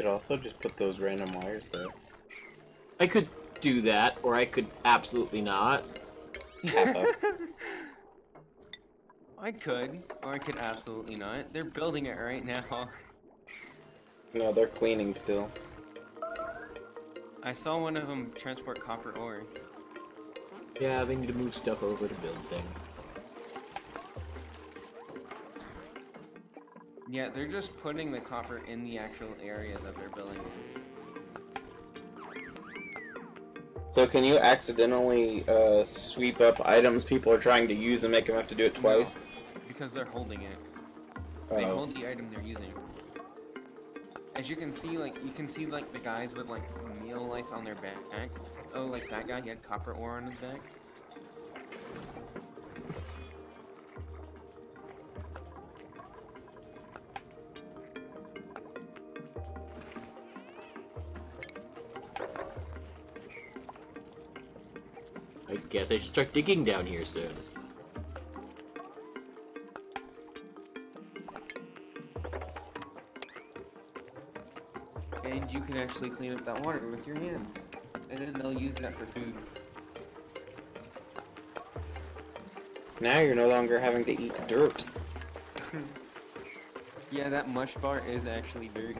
could also just put those random wires there. I could do that, or I could absolutely not. I could, or I could absolutely not. They're building it right now. No, they're cleaning still. I saw one of them transport copper ore. Yeah, they need to move stuff over to build things. Yeah, they're just putting the copper in the actual area that they're building in. So can you accidentally sweep up items people are trying to use and make them have to do it twice? No, because they're holding it. Oh. They hold the item they're using. As you can see, like, the guys with, like, meal lice on their backs. Oh, like, that guy, he had copper ore on his back. I guess I should start digging down here soon. And you can actually clean up that water with your hands. And then they'll use that for food. Now you're no longer having to eat dirt. Yeah, that mush bar is actually dirt.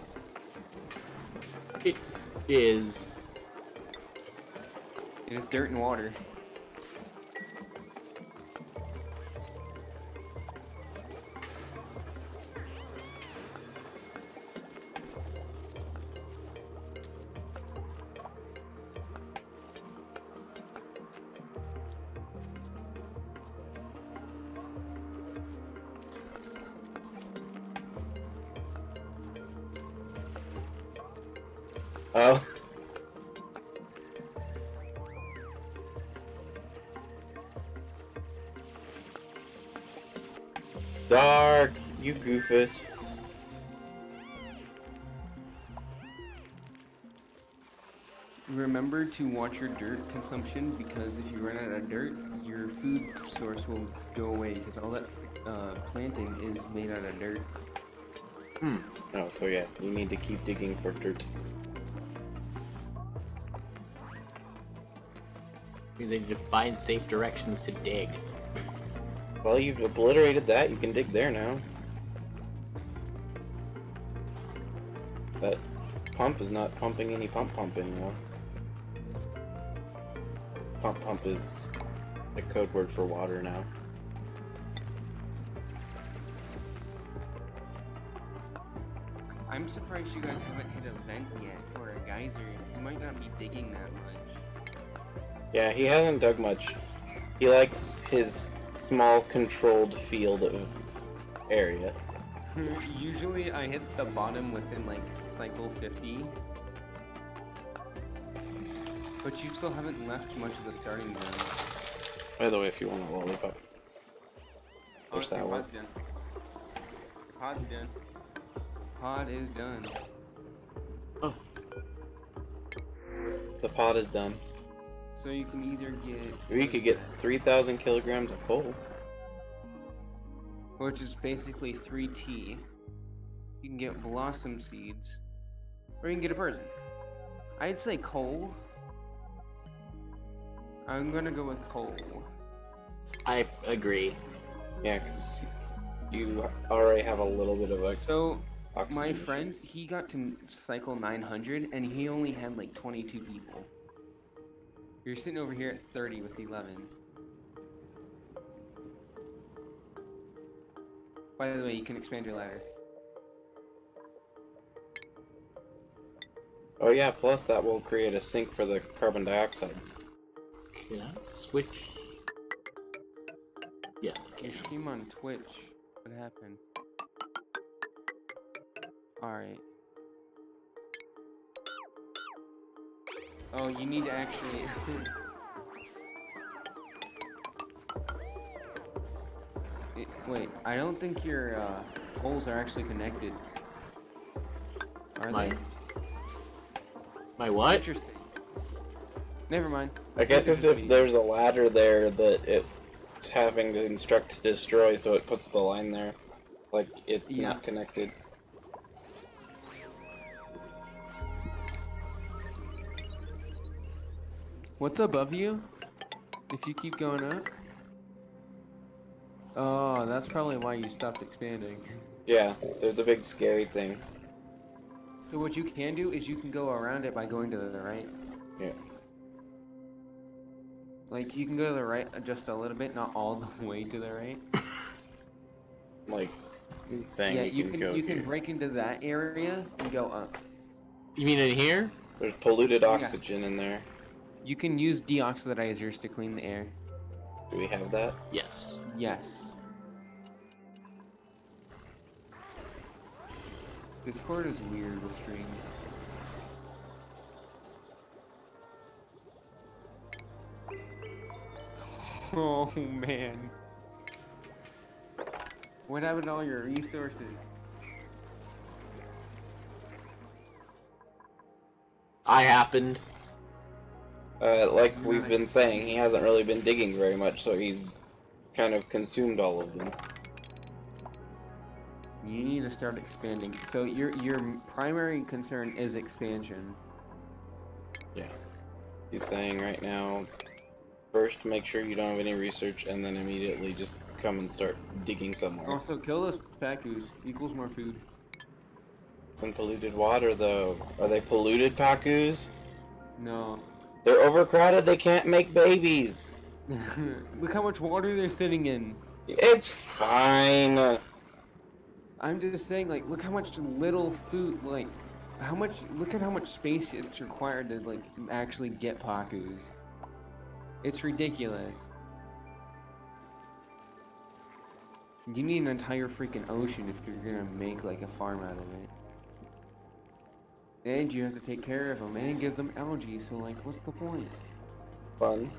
It is. It is dirt and water. Oh. Dark, you goofus. Remember to watch your dirt consumption, because if you run out of dirt, your food source will go away, because all that planting is made out of dirt. Hmm. Oh, so yeah, you need to keep digging for dirt. They need to find safe directions to dig. Well, you've obliterated that. You can dig there now. That pump is not pumping any pump anymore. Pump is a code word for water now. I'm surprised you guys haven't hit a vent yet, or a geyser. You might not be digging that much. Yeah, he hasn't dug much. He likes his small, controlled field of area. Usually I hit the bottom within, like, cycle 50. But you still haven't left much of the starting zone. By the way, if you want to lollipop. There's that one. Pod's done. Pod's done. Pod is done. Oh. The pod is done. So you can either get... Or you could get 3,000 kilograms of coal. Which is basically 3T. You can get blossom seeds. Or you can get a person. I'd say coal. I'm gonna go with coal. I agree. Yeah, because you already have a little bit of a... So, oxygen. My friend, he got to cycle 900 and he only had like 22 people. You're sitting over here at 30 with 11. By the way, you can expand your ladder. Oh yeah, plus that will create a sink for the carbon dioxide. Can I switch? Yeah. Okay. Stream on Twitch. What happened? Alright. Oh, you need to actually... Wait, I don't think your holes are actually connected. Are they? My what? Interesting. Never mind. I guess it's if there's a ladder there that it's having to instruct to destroy, so it puts the line there. Like, it's not connected. What's above you? If you keep going up? Oh, that's probably why you stopped expanding. Yeah, there's a big scary thing. So what you can do is you can go around it by going to the right. Yeah. Like, you can go to the right just a little bit, not all the way to the right. Like, saying yeah, you can break into that area and go up. You mean in here? There's polluted oxygen in there. You can use deoxidizers to clean the air. Do we have that? Yes. Yes. Discord is weird with streams. Oh man. What happened to all your resources? I happened. Like we've been saying, he hasn't really been digging very much, so he's kind of consumed all of them. You need to start expanding. So your primary concern is expansion. Yeah. He's saying right now, first make sure you don't have any research, and then immediately just come and start digging somewhere. Also, kill those Pakus. Equals more food. Some polluted water, though. Are they polluted Pakus? No. They're overcrowded, they can't make babies! Look how much water they're sitting in. It's fine! I'm just saying, like, look how much little food, like, how much, look at how much space it's required to, like, actually get Pakus. It's ridiculous. You need an entire freaking ocean if you're gonna make, like, a farm out of it. And you have to take care of them and give them algae, so, like, what's the point? Fun.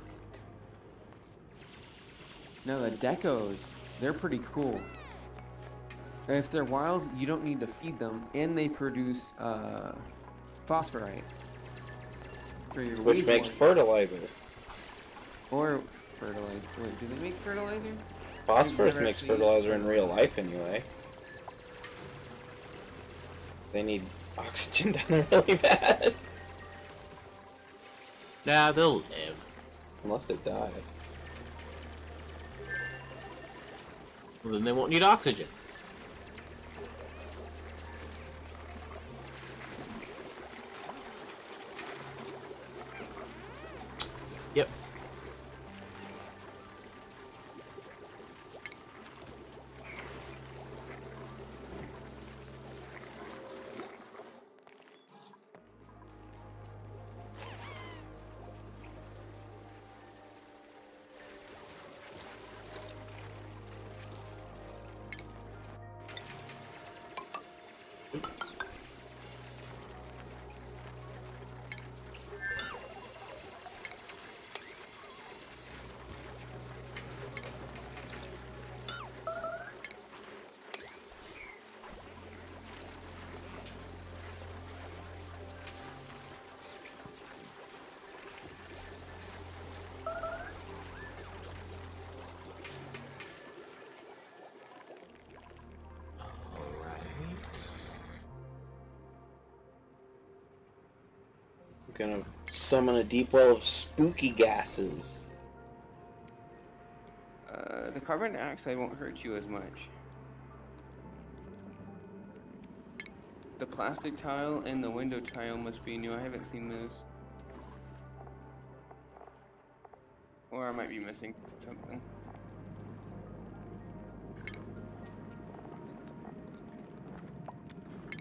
Now, the Decos, they're pretty cool. If they're wild, you don't need to feed them, and they produce phosphorite. Which makes fertilizer. Or fertilizer. Wait, do they make fertilizer? Phosphorus makes fertilizer in real life, anyway. They need oxygen down there really bad. Nah, they'll live. Unless they die. Well, then they won't need oxygen. Yep. Gonna summon a deep well of spooky gases. The carbon dioxide won't hurt you as much. The plastic tile and the window tile must be new. I haven't seen those. Or I might be missing something.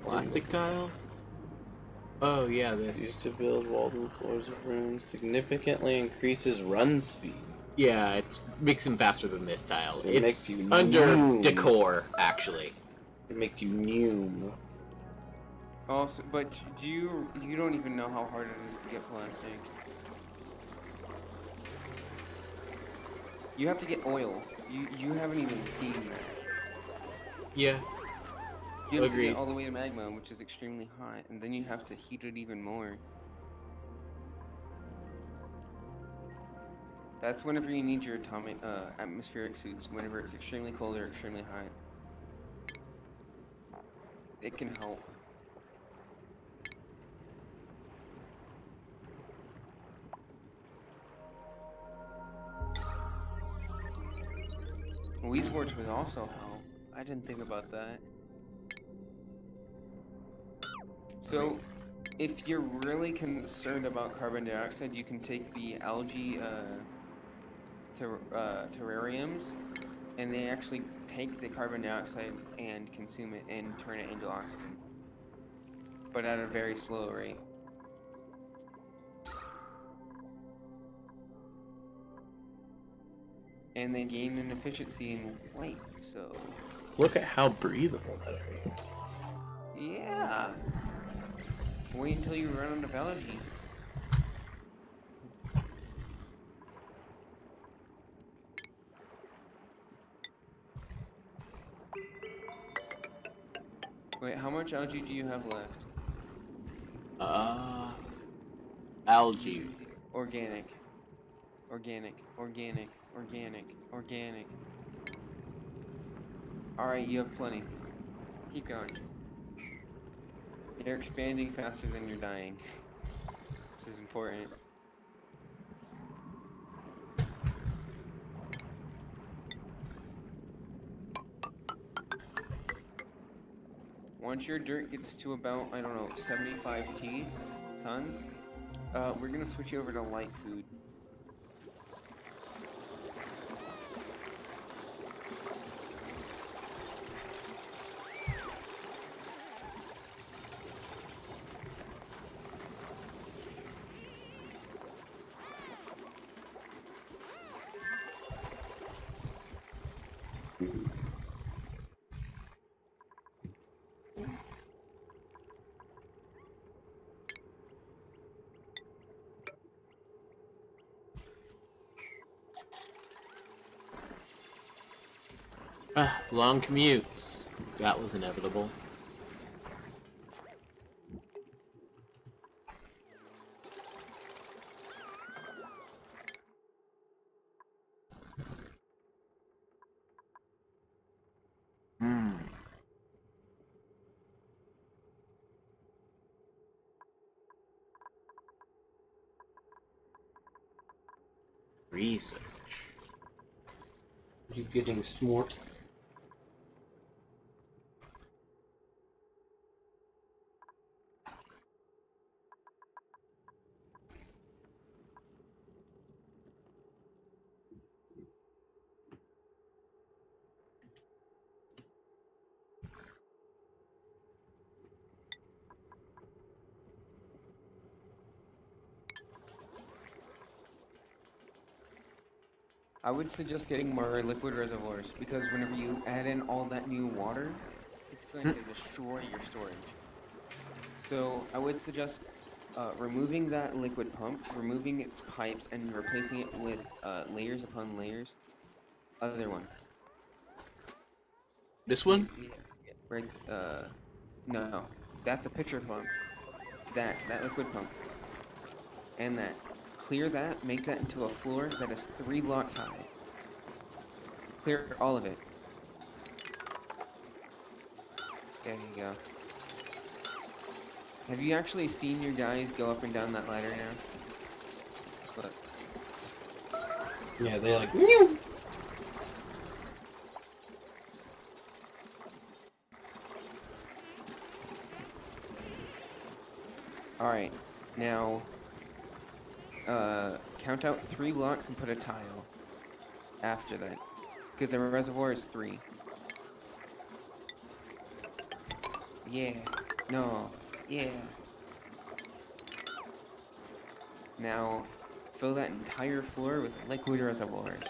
Plastic tile? Oh yeah, this. Used to build walls and floors of rooms. Significantly increases run speed. Yeah, it makes them faster than this tile. It makes you under noom. Decor, actually. It makes you noom. Also, but do you don't even know how hard it is to get plastic. You have to get oil. You haven't even seen that. Yeah. You have to get all the way to magma, which is extremely hot, and then you have to heat it even more. That's whenever you need your atomic, atmospheric suits, whenever it's extremely cold or extremely hot. It can help. Wii Sports would also help. I didn't think about that. So, if you're really concerned about carbon dioxide, you can take the algae terrariums, and they actually take the carbon dioxide and consume it and turn it into oxygen, but at a very slow rate. And they gain an efficiency in weight, so... Look at how breathable that area is. Yeah! Wait until you run out of algae. Wait, how much algae do you have left? Algae. Organic. Organic. Organic. Organic. Organic. Alright, you have plenty. Keep going. You're expanding faster than you're dying. This is important. Once your dirt gets to about, I don't know, 75 tons, we're gonna switch you over to light food. Long commutes. That was inevitable. Research. You getting smart? I would suggest getting more liquid reservoirs, because whenever you add in all that new water, it's going to destroy your storage. So I would suggest removing that liquid pump, removing its pipes, and replacing it with layers upon layers. Other one. This one? Yeah. Right, no, that's a pitcher pump. That liquid pump. And that. Clear that, make that into a floor that is 3 blocks high. Clear all of it. There you go. Have you actually seen your guys go up and down that ladder now? Look. Yeah, they like... Mew! Alright, now... count out 3 blocks and put a tile after that, because the reservoir is 3. Yeah. No. Yeah. Now, fill that entire floor with liquid reservoirs.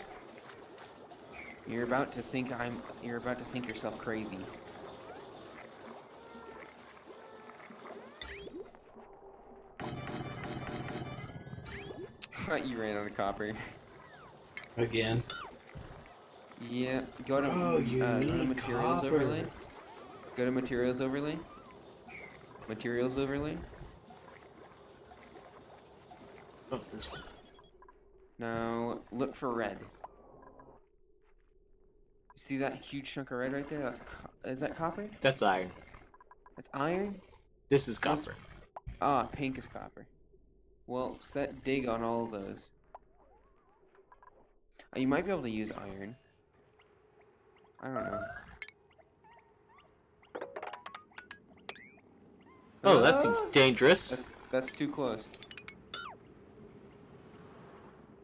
You're about to think yourself crazy. You ran out of copper. Again. Yeah, go to, go to materials copper. Overlay. Go to materials overlay. Materials overlay. Oh, this one. Now, look for red. See that huge chunk of red right there? Is that copper? That's iron. That's iron? This is copper. Ah, pink is copper. Well, set dig on all of those. You might be able to use iron. I don't know. Oh, that seems dangerous. That's too close.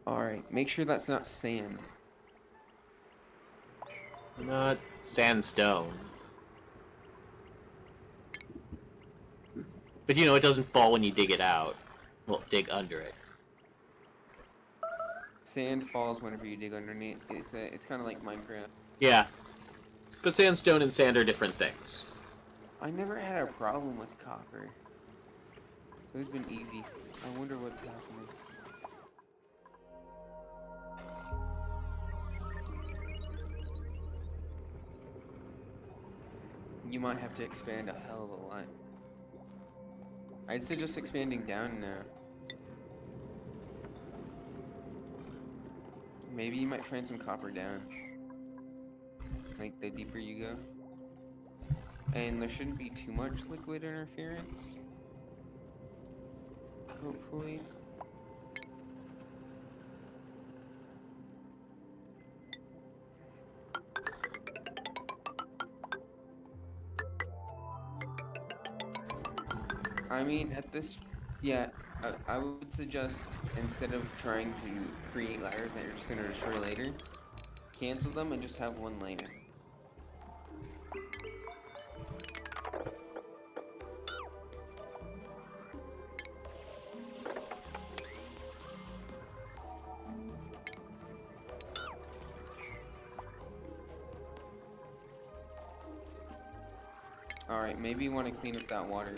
Alright, make sure that's not sand. Not sandstone. But you know, it doesn't fall when you dig it out. Well, dig under it. Sand falls whenever you dig underneath. It's kind of like Minecraft. Yeah. But sandstone and sand are different things. I never had a problem with copper. So it's been easy. I wonder what's happening. You might have to expand a hell of a lot. I'd suggest expanding down now. Maybe you might find some copper down. Like the deeper you go. And there shouldn't be too much liquid interference. Hopefully. I mean, at this, yeah, I would suggest instead of trying to create layers that you're just going to destroy later, cancel them and just have one layer. Alright, maybe you want to clean up that water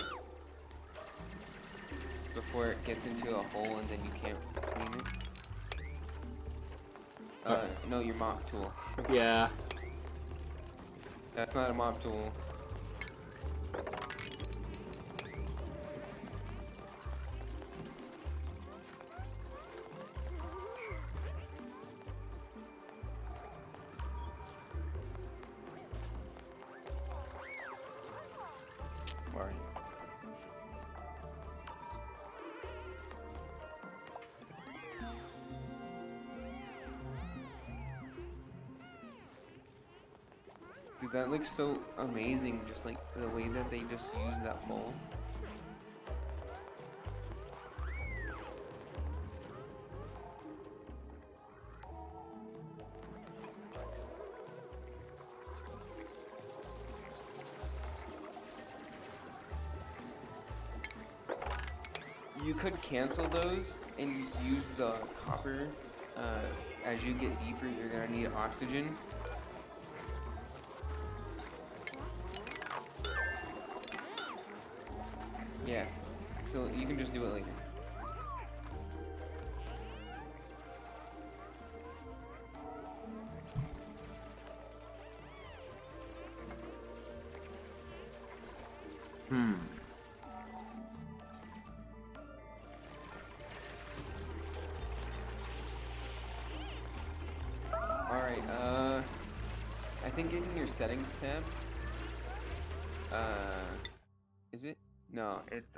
before it gets into a hole and then you can't clean it. No, your mop tool. Yeah. That's not a mop tool. That looks so amazing, just like the way that they just use that hole. You could cancel those and use the copper. As you get deeper, you're gonna need oxygen. Yeah, so you can just do it later. Alright, I think it's in your settings tab. Is it? No, it's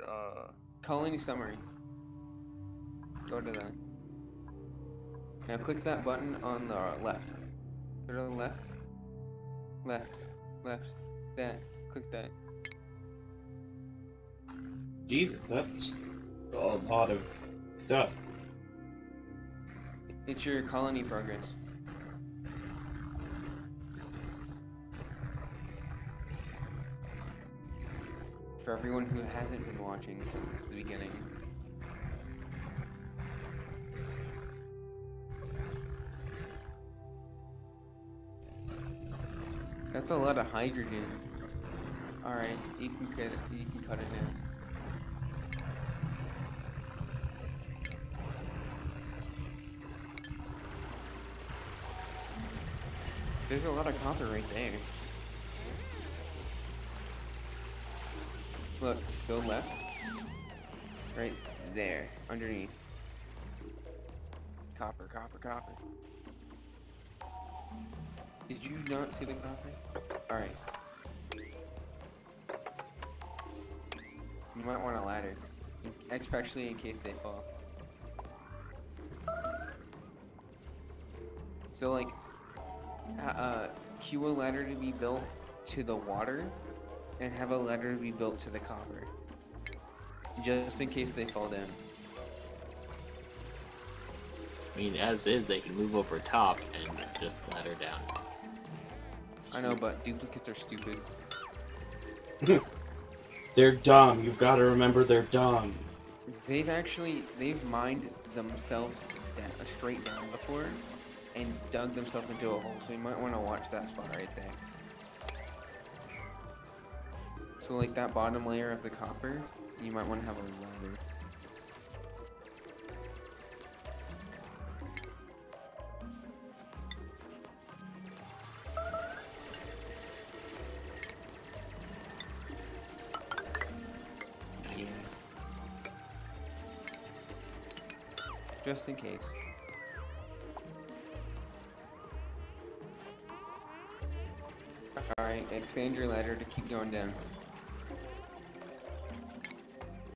colony summary. Go to that. Now click that button on the left. Go to the left. Left. Left. That. Click that. Jesus, that's a lot of stuff. It's your colony progress. For everyone who hasn't been watching since the beginning. That's a lot of hydrogen. Alright, you can cut it down. There's a lot of copper right there. Look, go left. Right there, underneath. Copper, copper, copper. Did you not see the copper? Alright. You might want a ladder, especially in case they fall. So like, cue a ladder to be built to the water and have a ladder to be built to the copper, just in case they fall down. I mean, as is, they can move over top and just ladder down. I know, but duplicates are stupid. They're dumb. You've got to remember they're dumb. They've mined themselves down, straight down before, and dug themselves into a hole, so you might want to watch that spot right there. So like that bottom layer of the copper, you might want to have a ladder. Just in case. Alright, expand your ladder to keep going down.